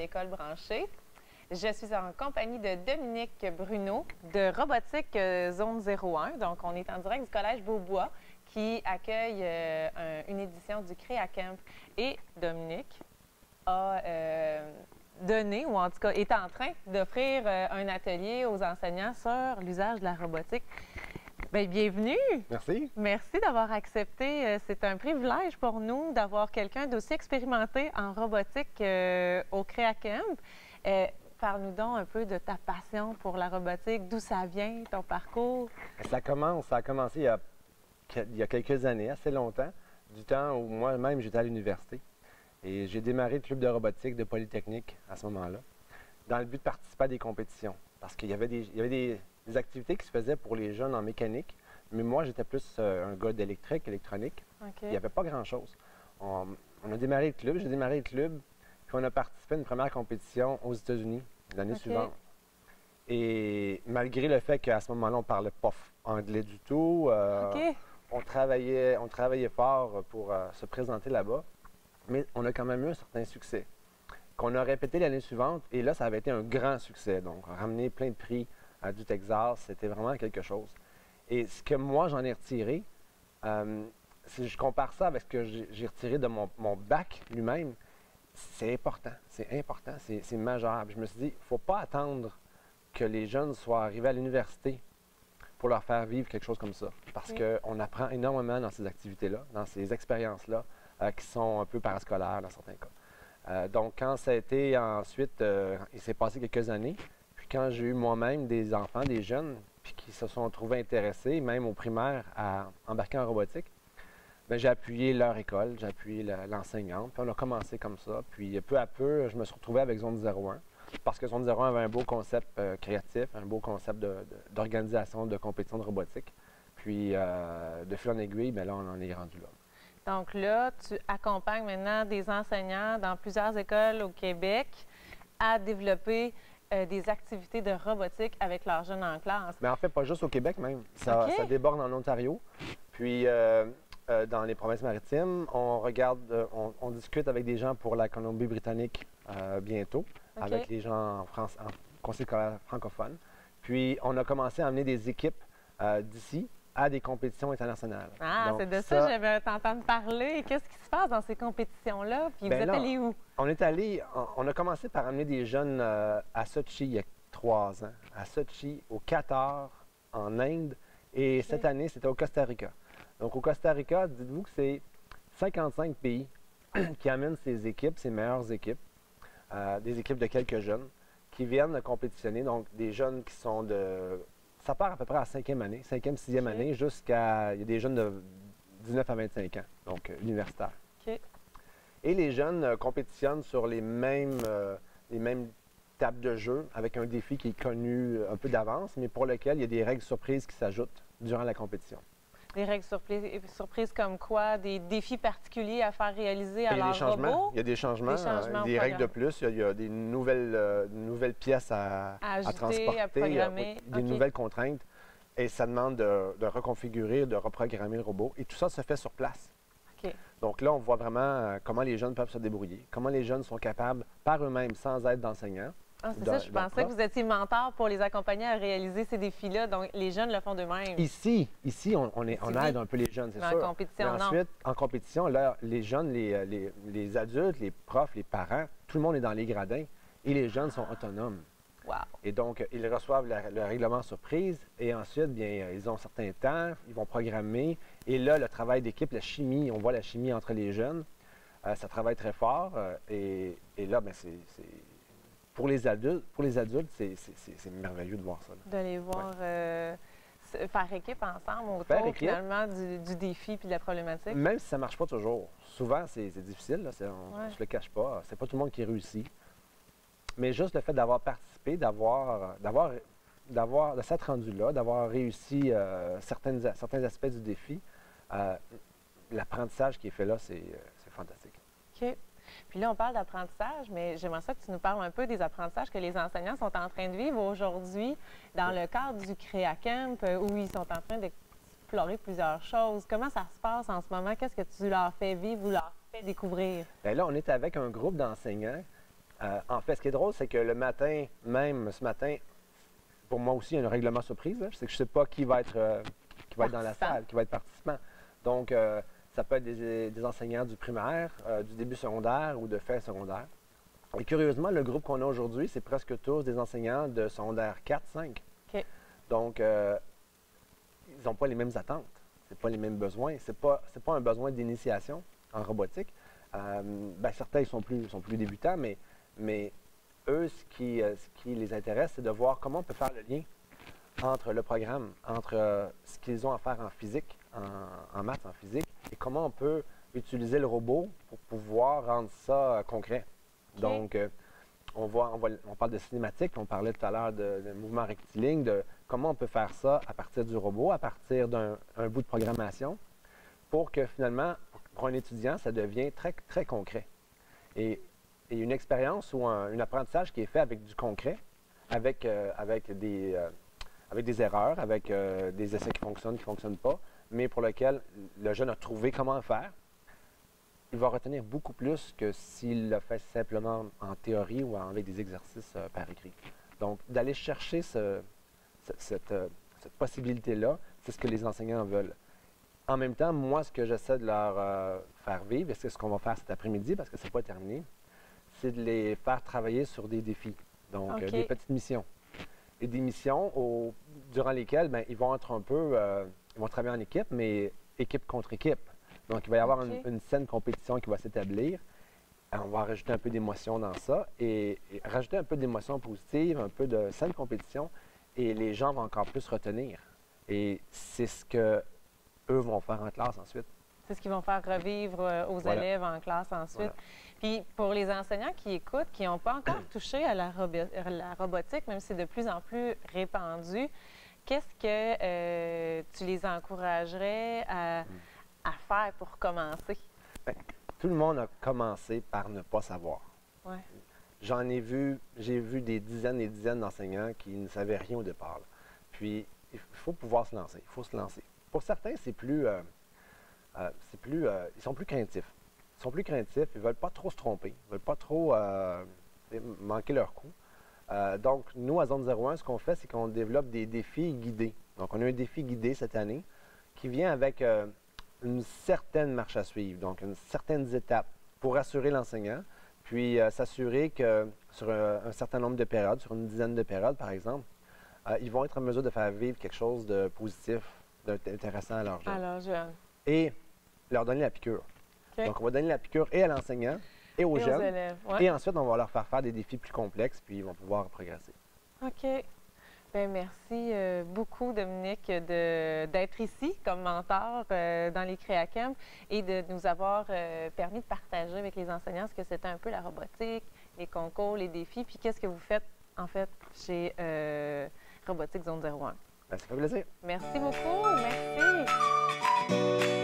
l'école branchée. Je suis en compagnie de Dominic Bruneau de Robotique Zone 01. Donc, on est en direct du Collège Beaubois qui accueille une édition du CREACAMP. Et Dominic a donné, ou en tout cas est en train d'offrir un atelier aux enseignants sur l'usage de la robotique. Bien, bienvenue! Merci. Merci d'avoir accepté. C'est un privilège pour nous d'avoir quelqu'un d'aussi expérimenté en robotique au CREACAMP. Parle-nous donc un peu de ta passion pour la robotique, d'où ça vient, ton parcours. Ça a commencé il y a quelques années, assez longtemps, du temps où moi-même j'étais à l'université. Et j'ai démarré le club de robotique de Polytechnique à ce moment-là, dans le but de participer à des compétitions. Parce qu'il y avait des activités qui se faisaient pour les jeunes en mécanique, mais moi, j'étais plus un gars d'électrique, électronique. Okay. Il n'y avait pas grand-chose. On a démarré le club, j'ai démarré le club, puis on a participé à une première compétition aux États-Unis l'année suivante. Et malgré le fait qu'à ce moment-là, on ne parlait pas anglais du tout, on travaillait fort pour se présenter là-bas, mais on a quand même eu un certain succès qu'on a répété l'année suivante, et là, ça avait été un grand succès. Donc, on a ramené plein de prix du Texas, c'était vraiment quelque chose. Et ce que moi, j'en ai retiré, si je compare ça avec ce que j'ai retiré de mon bac lui-même, c'est important, c'est majeur. Puis je me suis dit, il ne faut pas attendre que les jeunes soient arrivés à l'université pour leur faire vivre quelque chose comme ça. Parce qu'on apprend énormément dans ces activités-là, dans ces expériences-là, qui sont un peu parascolaires dans certains cas. Donc, quand ça a été ensuite, il s'est passé quelques années, puis quand j'ai eu moi-même des enfants, des jeunes, puis qui se sont trouvés intéressés, même au primaire, à embarquer en robotique, bien, j'ai appuyé leur école, j'ai appuyé l'enseignante, puis on a commencé comme ça. Puis peu à peu, je me suis retrouvé avec Zone 01, parce que Zone 01 avait un beau concept créatif, un beau concept d'organisation, de compétition de robotique. Puis de fil en aiguille, bien là, on en est rendu là. Donc là, tu accompagnes maintenant des enseignants dans plusieurs écoles au Québec à développer des activités de robotique avec leurs jeunes en classe. Mais en fait, pas juste au Québec même. Ça déborde en Ontario. Puis dans les provinces maritimes, on regarde, on discute avec des gens pour la Colombie-Britannique bientôt, avec les gens en France, en conseil scolaire francophone. Puis on a commencé à amener des équipes d'ici à des compétitions internationales. Ah, c'est de ça que j'avais entendu parler. Qu'est-ce qui se passe dans ces compétitions-là? Puis vous êtes allés où? On a commencé par amener des jeunes à Sochi il y a 3 ans, à Sochi, au Qatar, en Inde, et cette année, c'était au Costa Rica. Donc, au Costa Rica, dites-vous que c'est 55 pays qui amènent ces équipes, ces meilleures équipes, des équipes de quelques jeunes qui viennent compétitionner, donc des jeunes qui sont de... Ça part à peu près à la 5e, 6e année, jusqu'à... Il y a des jeunes de 19 à 25 ans, donc universitaires. Okay. Et les jeunes compétitionnent sur les mêmes tables de jeu, avec un défi qui est connu un peu d'avance, mais pour lequel il y a des règles surprises qui s'ajoutent durant la compétition. Des règles surprises comme quoi? Des défis particuliers à faire réaliser à leur robot? Il y a des changements, des règles de plus, il y a des nouvelles pièces à transporter, à programmer. Des nouvelles contraintes. Et ça demande de reconfigurer, de reprogrammer le robot. Et tout ça se fait sur place. Okay. Donc là, on voit vraiment comment les jeunes peuvent se débrouiller, comment les jeunes sont capables, par eux-mêmes, sans aide d'enseignants. Ah, c'est ça, je pensais que vous étiez mentor pour les accompagner à réaliser ces défis-là. Donc, les jeunes le font d'eux-mêmes. Ici, on aide un peu les jeunes, c'est sûr. En compétition, mais ensuite, en compétition, là, les jeunes, les adultes, les profs, les parents, tout le monde est dans les gradins et les jeunes sont autonomes. Wow. Et donc, ils reçoivent le règlement surprise et ensuite, bien, ils ont certains temps, ils vont programmer. Et là, le travail d'équipe, la chimie, on voit la chimie entre les jeunes. Ça travaille très fort et là, bien, c'est... Pour les adultes, c'est merveilleux de voir ça. De les voir faire équipe ensemble autour, finalement, du défi puis de la problématique. Même si ça ne marche pas toujours. Souvent, c'est difficile, là, on ne se le cache pas. C'est pas tout le monde qui réussit. Mais juste le fait d'avoir participé, de s'être rendu là, d'avoir réussi certains aspects du défi, l'apprentissage qui est fait là, c'est fantastique. OK. Puis là, on parle d'apprentissage, mais j'aimerais ça que tu nous parles un peu des apprentissages que les enseignants sont en train de vivre aujourd'hui dans le cadre du CREACAMP, où ils sont en train d'explorer plusieurs choses. Comment ça se passe en ce moment? Qu'est-ce que tu leur fais vivre ou leur fais découvrir? Bien là, on est avec un groupe d'enseignants En fait, ce qui est drôle, c'est que le matin, même ce matin, pour moi aussi, il y a un règlement surprise. C'est que je ne sais pas qui va être dans la salle, qui va être participant. Donc, ça peut être des enseignants du primaire, du début secondaire ou de fin secondaire. Et curieusement, le groupe qu'on a aujourd'hui, c'est presque tous des enseignants de secondaire 4-5. Okay. Donc, ils n'ont pas les mêmes attentes, c'est pas les mêmes besoins. C'est pas un besoin d'initiation en robotique. Ben, certains sont plus débutants, mais eux, ce qui les intéresse, c'est de voir comment on peut faire le lien entre le programme, entre ce qu'ils ont à faire en physique, en maths, en physique, et comment on peut utiliser le robot pour pouvoir rendre ça concret. Okay. Donc, on parle de cinématique, on parlait tout à l'heure de mouvement rectiligne, de comment on peut faire ça à partir du robot, à partir d'un bout de programmation, pour que finalement, pour un étudiant, ça devient très, très concret. Et une expérience ou un apprentissage qui est fait avec du concret, avec des erreurs, avec des essais qui ne fonctionnent pas, mais pour lequel le jeune a trouvé comment faire, il va retenir beaucoup plus que s'il le fait simplement en théorie ou avec des exercices par écrit. Donc, d'aller chercher cette possibilité-là, c'est ce que les enseignants veulent. En même temps, moi, ce que j'essaie de leur faire vivre, et c'est ce qu'on va faire cet après-midi, parce que ce n'est pas terminé, c'est de les faire travailler sur des défis, donc okay. Des petites missions. Et des missions durant lesquelles ben, ils vont être un peu, ils vont travailler en équipe, mais équipe contre équipe. Donc, il va y avoir okay. une saine compétition qui va s'établir. On va rajouter un peu d'émotion dans ça et rajouter un peu d'émotion positive, un peu de saine compétition et les gens vont encore plus retenir. Et c'est ce que eux vont faire en classe ensuite. C'est ce qu'ils vont faire revivre aux voilà. élèves en classe ensuite. Voilà. Puis pour les enseignants qui écoutent, qui n'ont pas encore touché à la robotique, même si c'est de plus en plus répandu, qu'est-ce que tu les encouragerais à faire pour commencer? Bien, tout le monde a commencé par ne pas savoir. Ouais. J'ai vu des dizaines et dizaines d'enseignants qui ne savaient rien au départ. Là. Puis, il faut pouvoir se lancer, il faut se lancer. Pour certains, c'est plus... ils sont plus craintifs. Ils sont plus craintifs, ils ne veulent pas trop se tromper, ils ne veulent pas trop manquer leur coup. Donc, nous, à Zone 01, ce qu'on fait, c'est qu'on développe des défis guidés. Donc, on a un défi guidé cette année qui vient avec une certaine marche à suivre, donc une certaine étape pour assurer l'enseignant, puis s'assurer que sur un certain nombre de périodes, sur une dizaine de périodes, par exemple, ils vont être en mesure de faire vivre quelque chose de positif, d'intéressant à leur jeune. Et leur donner la piqûre. Okay. Donc, on va donner la piqûre et à l'enseignant, et aux jeunes, élèves, ouais. Et ensuite, on va leur faire faire des défis plus complexes, puis ils vont pouvoir progresser. OK. Bien, merci beaucoup, Dominic, d'être ici comme mentor dans les CREACAMP et de nous avoir permis de partager avec les enseignants ce que c'était un peu la robotique, les concours, les défis, puis qu'est-ce que vous faites, en fait, chez Robotique Zone 01. Ça fait plaisir. Merci beaucoup. Merci.